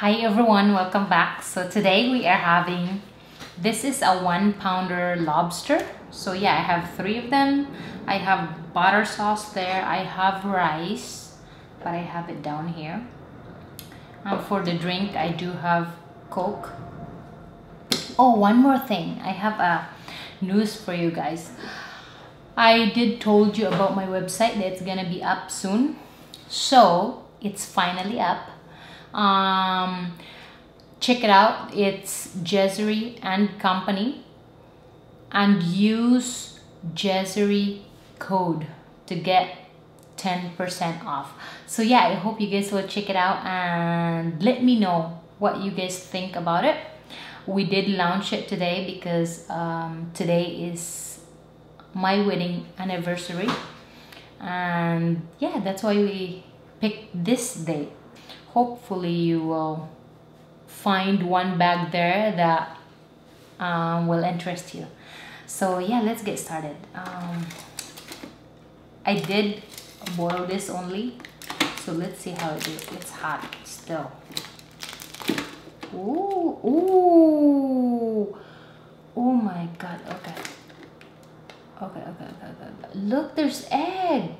Hi everyone, welcome back. So today we are having, this is a 1-pounder lobster. So yeah, I have 3 of them. I have butter sauce there, I have rice, but I have it down here. For the drink I do have Coke. Oh, one more thing, I have a news for you guys. I did told you about my website that's gonna be up soon. So it's finally up. Check it out. It's Jeserie and Company, and use Jeserie code to get 10% off. So yeah, I hope you guys will check it out and let me know what you guys think about it. We did launch it today because today is my wedding anniversary, and yeah, that's why we picked this day. Hopefully you will find one bag there that will interest you. So yeah, let's get started. I did boil this only, so let's see how it is. It's hot still. Ooh, ooh, oh my god. Okay. Look, there's egg.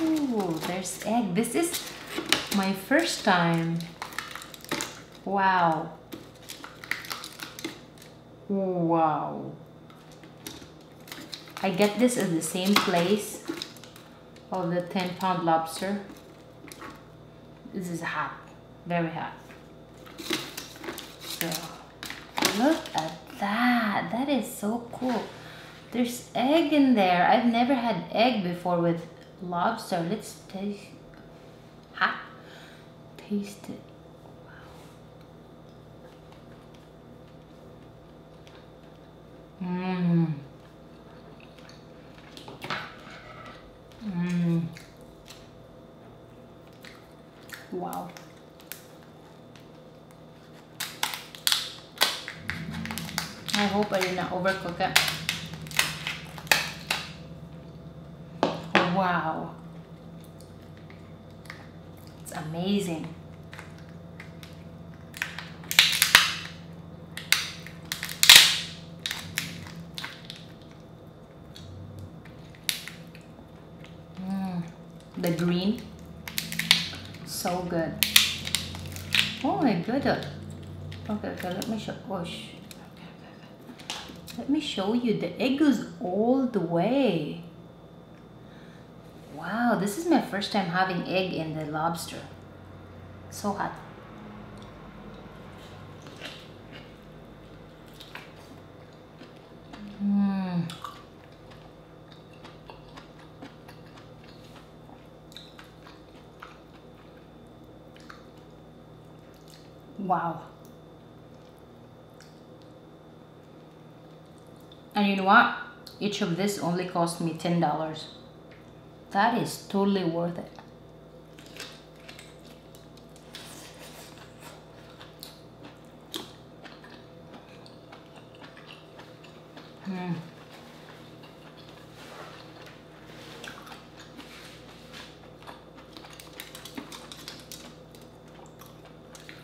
Ooh, there's egg. This is my first time. Wow. Wow. I get this at the same place of the 10-pound lobster. This is hot, very hot. So, look at that. That is so cool. There's egg in there. I've never had egg before with lobster. Let's taste. Hot. Taste it. Wow. Mmm. Mmm. Wow. I hope I did not overcook it. Wow, it's amazing. The green, so good. Oh my god. Okay, let me show. Oh, let me show you. The egg goes all the way. Wow, this is my first time having egg in the lobster. So hot. Mm. Wow. And you know what? Each of this only cost me $10. That is totally worth it. Mm.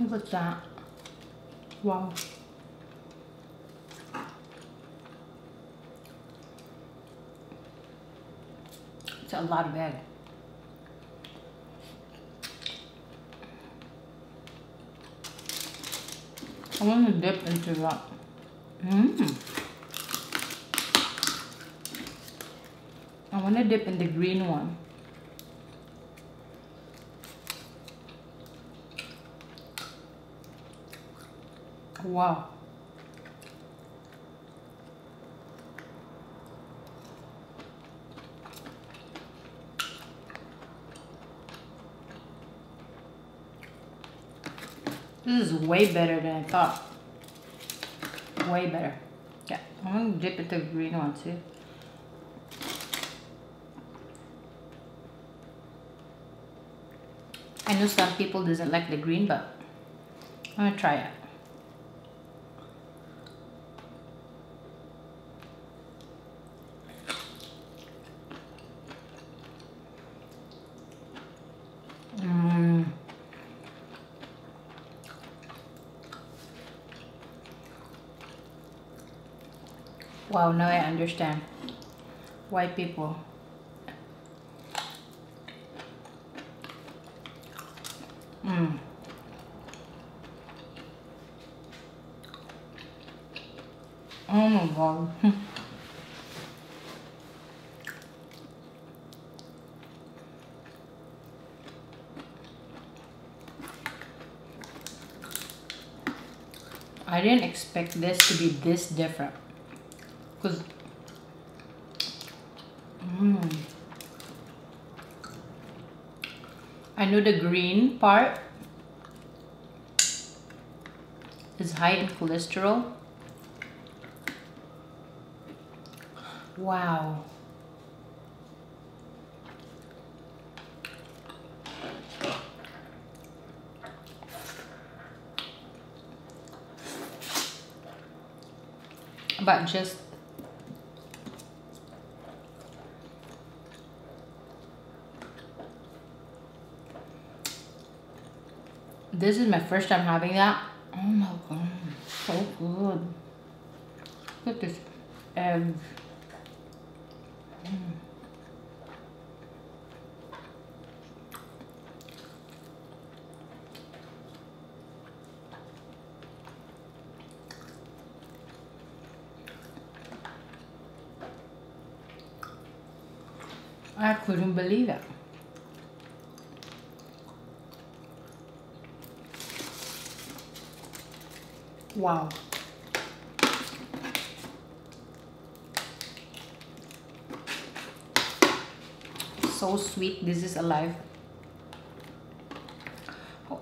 Look at that. Wow. It's a lot of egg. I want to dip into that. Mm. I want to dip in the green one. Wow. This is way better than I thought. Way better. Yeah, I'm gonna dip it the green one too. I know some people doesn't like the green, but I'm gonna try it. Mmm. Wow, now I understand why people oh my god. I didn't expect this to be this different, because I know the green part is high in cholesterol. Wow. But just this is my first time having that. Oh my god, so good. Look at this egg. I couldn't believe it. Wow. So sweet, this is alive. Oh.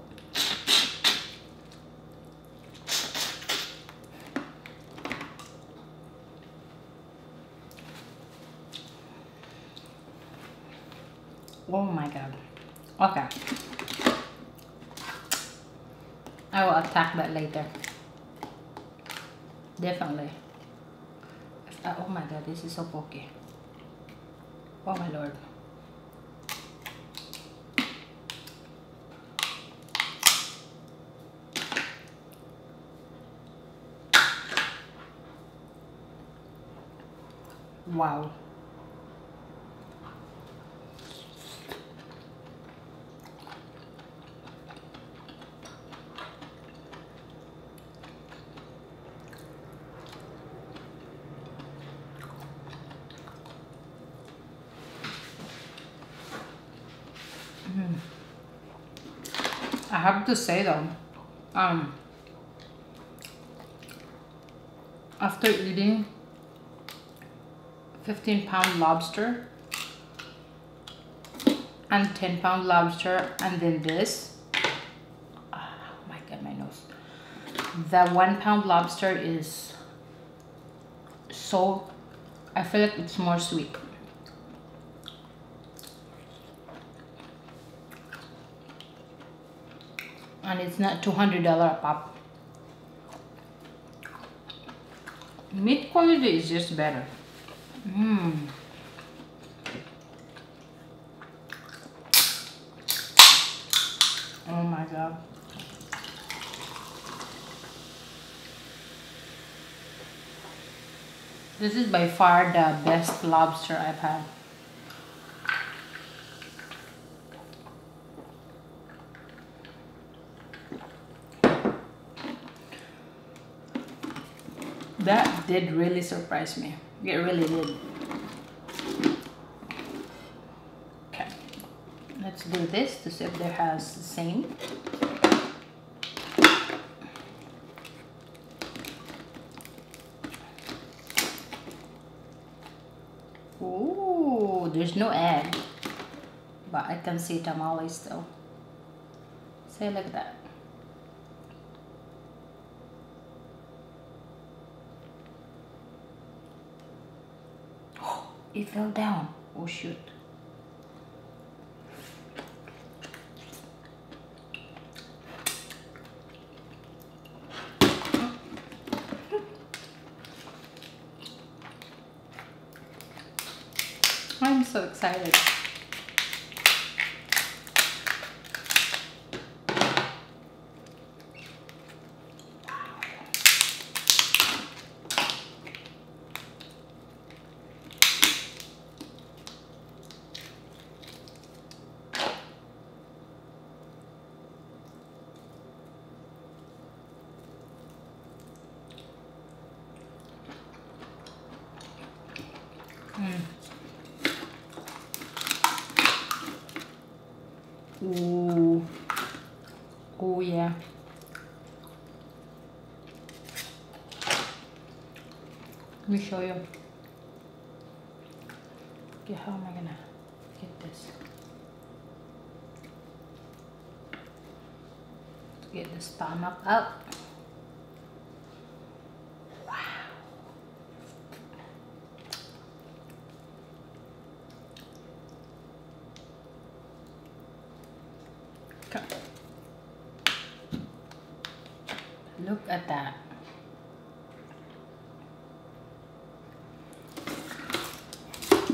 Oh my god. Okay. I will attack that later. Definitely. Oh my god, this is so pokey. Oh my lord. Wow. I have to say though, after eating 15-pound lobster and 10-pound lobster and then this, oh my god, my nose, the 1-pound lobster is so, I feel like it's more sweet. And it's not $200 a pop. Meat quality is just better. Oh my god. This is by far the best lobster I've had. That did really surprise me. It really did. Okay, let's do this to see if there has the same. Oh, there's no egg, but I can see tamales still. Say like that. It fell down. Oh shoot. I'm so excited. Ooh. Oh yeah. Let me show you. Okay, how am I gonna get this? To get the stomach up. Wow. Come. Look at that.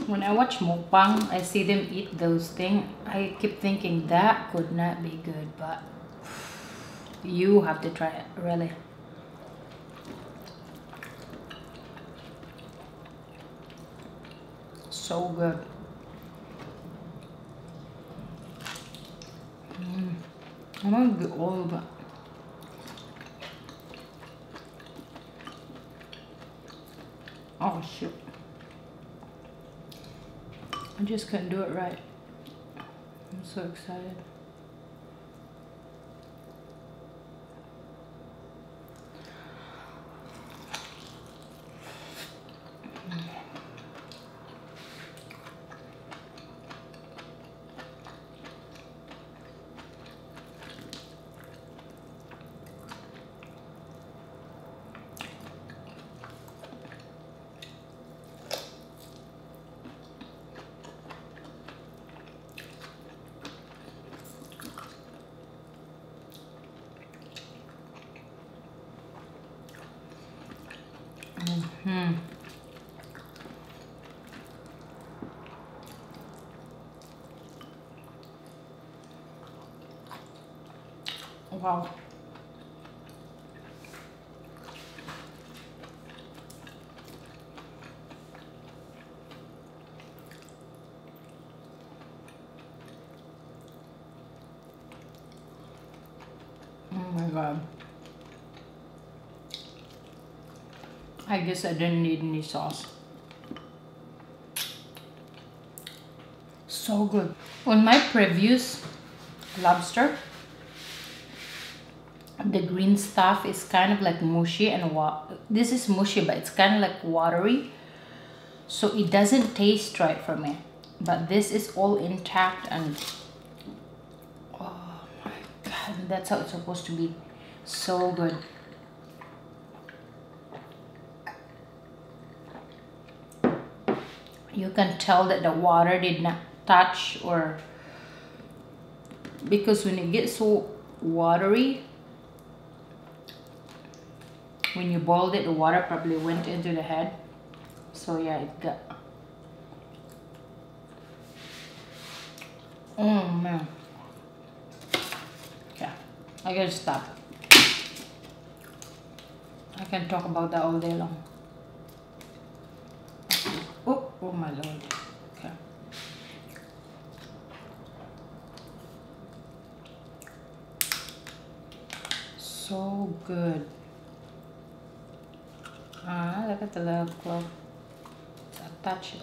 When I watch mukbang, I see them eat those things. I keep thinking that could not be good, but you have to try it, really. So good. I want to get all of it. Oh, shoot. I just couldn't do it right. I'm so excited. Wow. Oh my God. I guess I didn't need any sauce. So good. On my previous lobster, the green stuff is kind of like mushy and this is mushy, but it's kind of like watery, so it doesn't taste right for me. But this is all intact, and oh my God, that's how it's supposed to be. So good. You can tell that the water did not touch, or because when it gets so watery, when you boiled it, the water probably went into the head. So yeah, it got. Oh man. Yeah, I gotta stop. I can talk about that all day long. Oh, oh my Lord. Okay. So good. Ah, look at the little glove. It's attached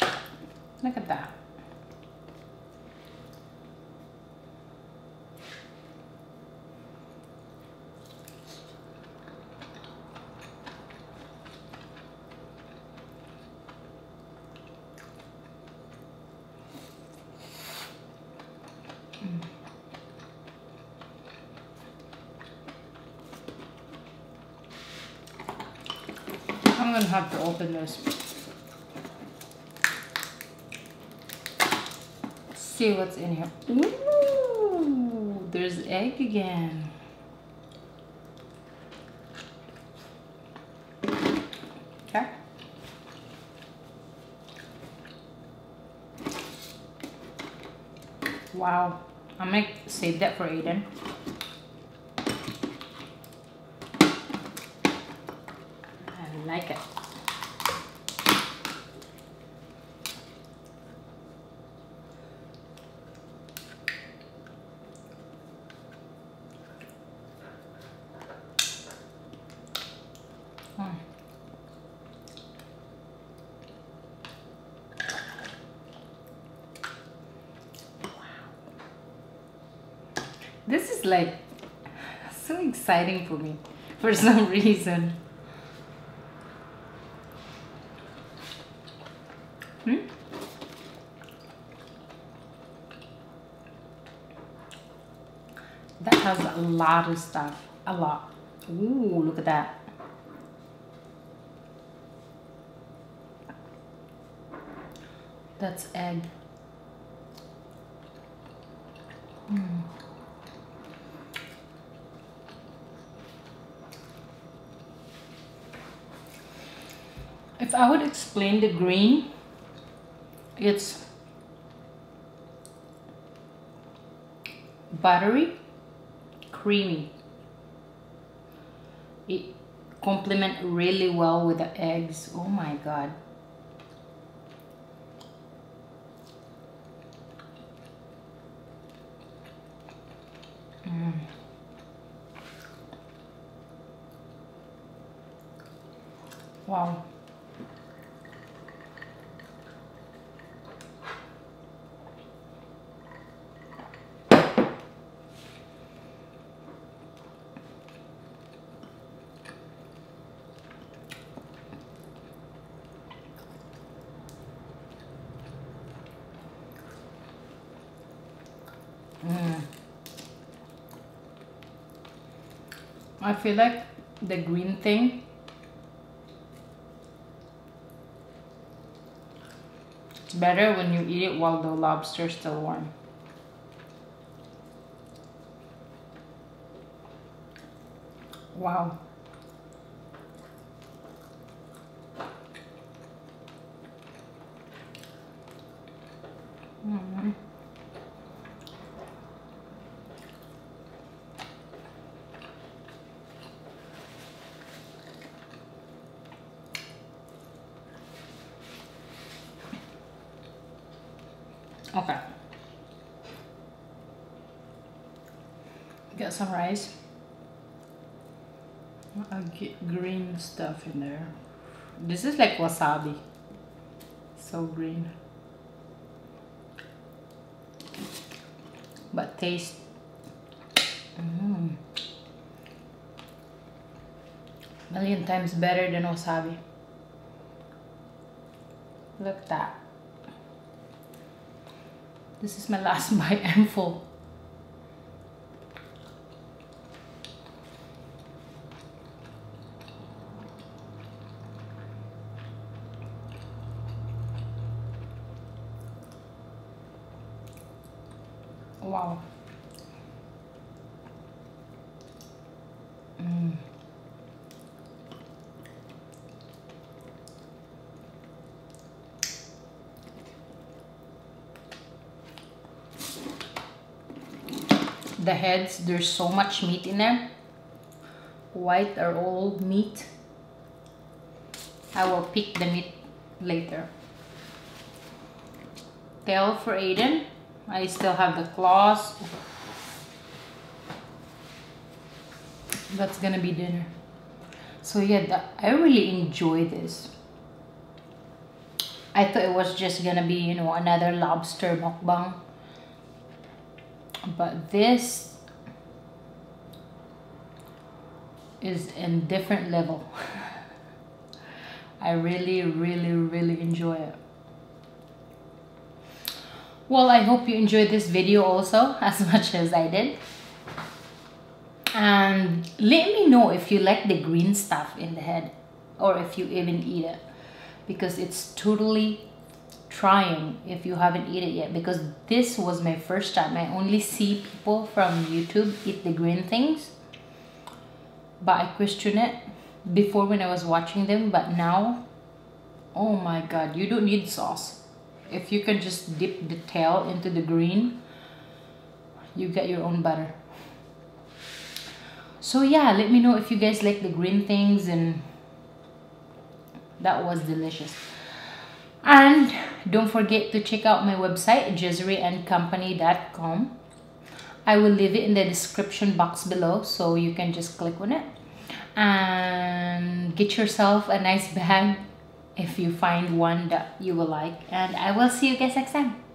there. Look at that. I'm gonna have to open this. See what's in here. Ooh, there's egg again. Okay. Wow. I'm gonna save that for Aiden. Like it. This is like so exciting for me for some reason. That has a lot of stuff, a lot. Ooh, look at that. That's egg. If I would explain the green, it's buttery, creamy. It complements really well with the eggs. Oh my god. Wow. I feel like the green thing it's better when you eat it while the lobster is still warm. Wow. Okay, get some rice. I'll get green stuff in there. This is like wasabi, so green, but taste. Million times better than wasabi. Look at that. This is my last bite and full. Wow. The heads, there's so much meat in there. White are all meat. I will pick the meat later. Tail for Aiden. I still have the claws. That's gonna be dinner. So yeah, I really enjoy this. I thought it was just gonna be, you know, another lobster mukbang. But this is in different level. I really enjoy it. Well, I hope you enjoyed this video also as much as I did. And let me know if you like the green stuff in the head or if you even eat it, because it's totally trying if you haven't eaten it yet, because this was my first time. I only see people from YouTube eat the green things, but I question it before when I was watching them, but now, oh my god, you don't need sauce. If you can just dip the tail into the green, you get your own butter. So yeah, let me know if you guys like the green things, and that was delicious. And don't forget to check out my website, jeserieandcompany.com. I will leave it in the description box below, so you can just click on it and get yourself a nice bag if you find one that you will like. And I will see you guys next time.